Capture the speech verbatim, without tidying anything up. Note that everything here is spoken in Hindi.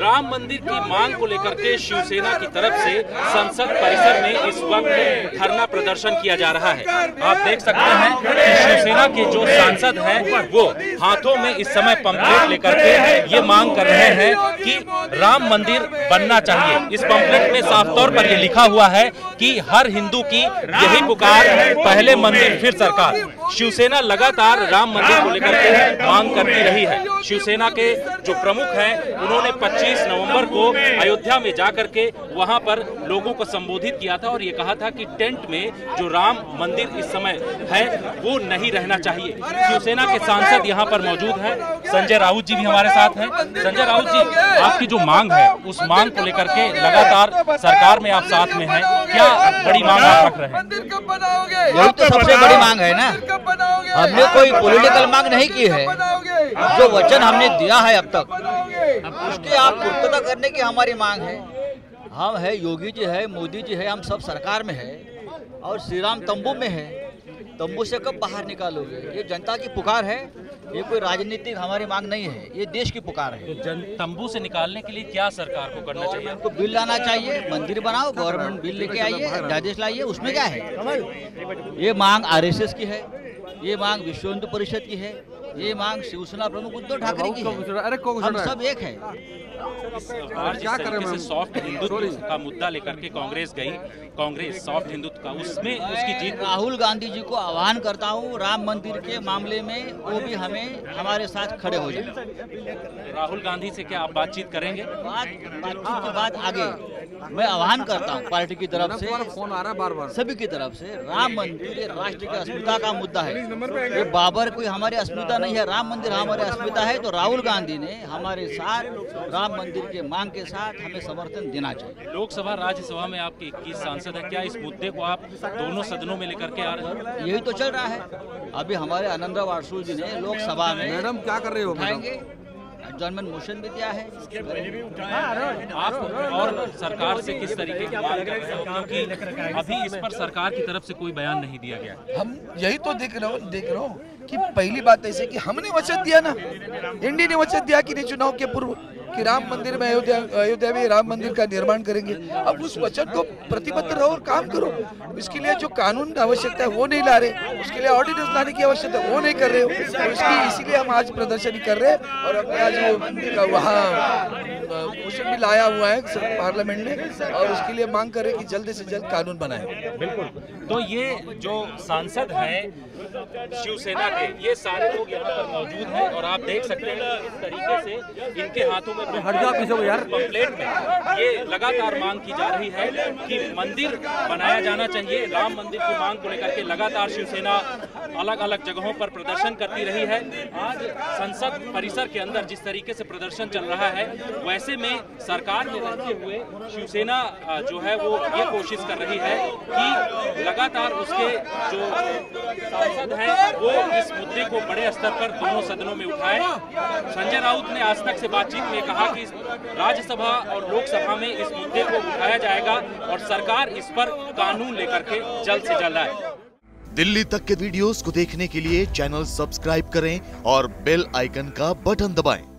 राम मंदिर की मांग को लेकर के शिवसेना की तरफ से संसद परिसर में इस वक्त धरना प्रदर्शन किया जा रहा है। आप देख सकते हैं कि शिवसेना के जो सांसद हैं वो हाथों में इस समय पंपलेट लेकर के ये मांग कर रहे हैं कि राम मंदिर बनना चाहिए। इस पंपलेट में साफ तौर पर ये लिखा हुआ है कि हर हिंदू की यही पुकार, पहले मंदिर फिर सरकार। शिवसेना लगातार राम मंदिर को लेकर के मांग करती रही है। शिवसेना के जो प्रमुख हैं उन्होंने पच्चीस नवंबर को अयोध्या में जाकर के वहां पर लोगों को संबोधित किया था और ये कहा था कि टेंट में जो राम मंदिर इस समय है वो नहीं रहना चाहिए। शिवसेना के सांसद यहां पर मौजूद हैं। संजय राउत जी भी हमारे साथ हैं। संजय राउत जी, आपकी जो मांग है उस मांग को लेकर के लगातार सरकार में आप साथ में हैं, क्या बड़ी मांग आप रख रहे हैं? यही तो सबसे बड़ी मांग है ना, हमने कोई पॉलिटिकल मांग नहीं की है। जो वचन हमने दिया है अब तक उसके आप पूर्तता करने की हमारी मांग है। हम है, योगी जी है, मोदी जी है, हम सब सरकार में है और श्री राम तंबू में है। तंबू से कब बाहर निकालोगे? ये जनता की पुकार है, ये कोई राजनीतिक हमारी मांग नहीं है, ये देश की पुकार है। तो तंबू से निकालने के लिए क्या सरकार को करना चाहिए? हमको बिल लाना चाहिए, मंदिर बनाओ, गवर्नमेंट बिल लेके आइए, अध्यादेश लाइए, उसमें क्या है? ये मांग आर एस एस की है, ये मांग विश्व हिंदू परिषद की है, ये मांग शिवसेना प्रमुख उद्धव ठाकरे की है। अरे हम सब एक है। क्या कर रहे हैं? सॉफ्ट हिंदुत्व का मुद्दा लेकर के कांग्रेस गई, कांग्रेस सॉफ्ट हिंदुत्व का उसमें उसकी जीत। राहुल गांधी जी को आह्वान करता हूँ राम मंदिर के मामले में वो भी हमें हमारे साथ खड़े हो जाए। राहुल गांधी से क्या आप बातचीत करेंगे? बातचीत के बाद आगे मैं आह्वान करता हूँ पार्टी की तरफ से, फोन आ रहा बार बार, सभी की तरफ से, राम मंदिर राष्ट्र की अस्मिता का मुद्दा है। ये बाबर कोई हमारी अस्मिता नहीं है, राम मंदिर हमारी अस्मिता है। तो राहुल गांधी ने हमारे साथ राम मंदिर के मांग के साथ हमें समर्थन देना चाहिए। लोकसभा राज्यसभा में आपके इक्कीस सांसद हैं, क्या इस मुद्दे को आप दोनों सदनों में लेकर के आ रहे हैं? यही तो चल रहा है। अभी हमारे आनंद वारसोल जी ने लोकसभा में, मैडम क्या कर रहे हो, उठाएंगे जनमन मोशन भी दिया है। आप और सरकार से किस तरीके की मांग कर रहे हो, क्योंकि अभी इस पर सरकार की तरफ से कोई बयान नहीं दिया गया? हम यही तो देख रहे हो देख रहा हूँ कि पहली बात ऐसे कि हमने वचन दिया ना, एनडीए ने वचन दिया कि नहीं चुनाव के पूर्व कि राम मंदिर में अयोध्या अयोध्या में राम मंदिर का निर्माण करेंगे। अब उस वचन को प्रतिबद्ध रहो और काम करो। इसके लिए जो कानून आवश्यकता है वो नहीं ला रहे, उसके लिए ऑर्डिनेंस लाने की आवश्यकता है वो नहीं कर रहे हो, इसकी इसीलिए हम आज प्रदर्शन कर रहे हैं। और अपने आज मंदिर का वहाँ मोशन भी लाया हुआ है पार्लियामेंट में और उसके लिए मांग कर रहे हैं कि जल्द से जल्द कानून बनाए। बिल्कुल। तो ये जो सांसद है शिवसेना के, ये सारे लोग यहाँ पर मौजूद हैं और आप देख सकते हैं इस तरीके से इनके हाथों में पंपलेट में ये लगातार मांग की जा रही है कि मंदिर बनाया जाना चाहिए। राम मंदिर की मांग को लेकर के लगातार शिवसेना अलग अलग जगहों पर प्रदर्शन करती रही है। आज संसद परिसर के अंदर जिस तरीके से प्रदर्शन चल रहा है, वैसे में सरकार में रहते हुए शिवसेना जो है वो ये कोशिश कर रही है कि लगातार उसके जो सांसद हैं वो इस मुद्दे को बड़े स्तर पर दोनों सदनों में उठाए। संजय राउत ने आज तक से बातचीत में कहा कि राज्यसभा और लोकसभा में इस मुद्दे को उठाया जाएगा और सरकार इस पर कानून लेकर के जल्द से जल्द आए। दिल्ली तक के वीडियोस को देखने के लिए चैनल सब्सक्राइब करें और बेल आइकन का बटन दबाएं।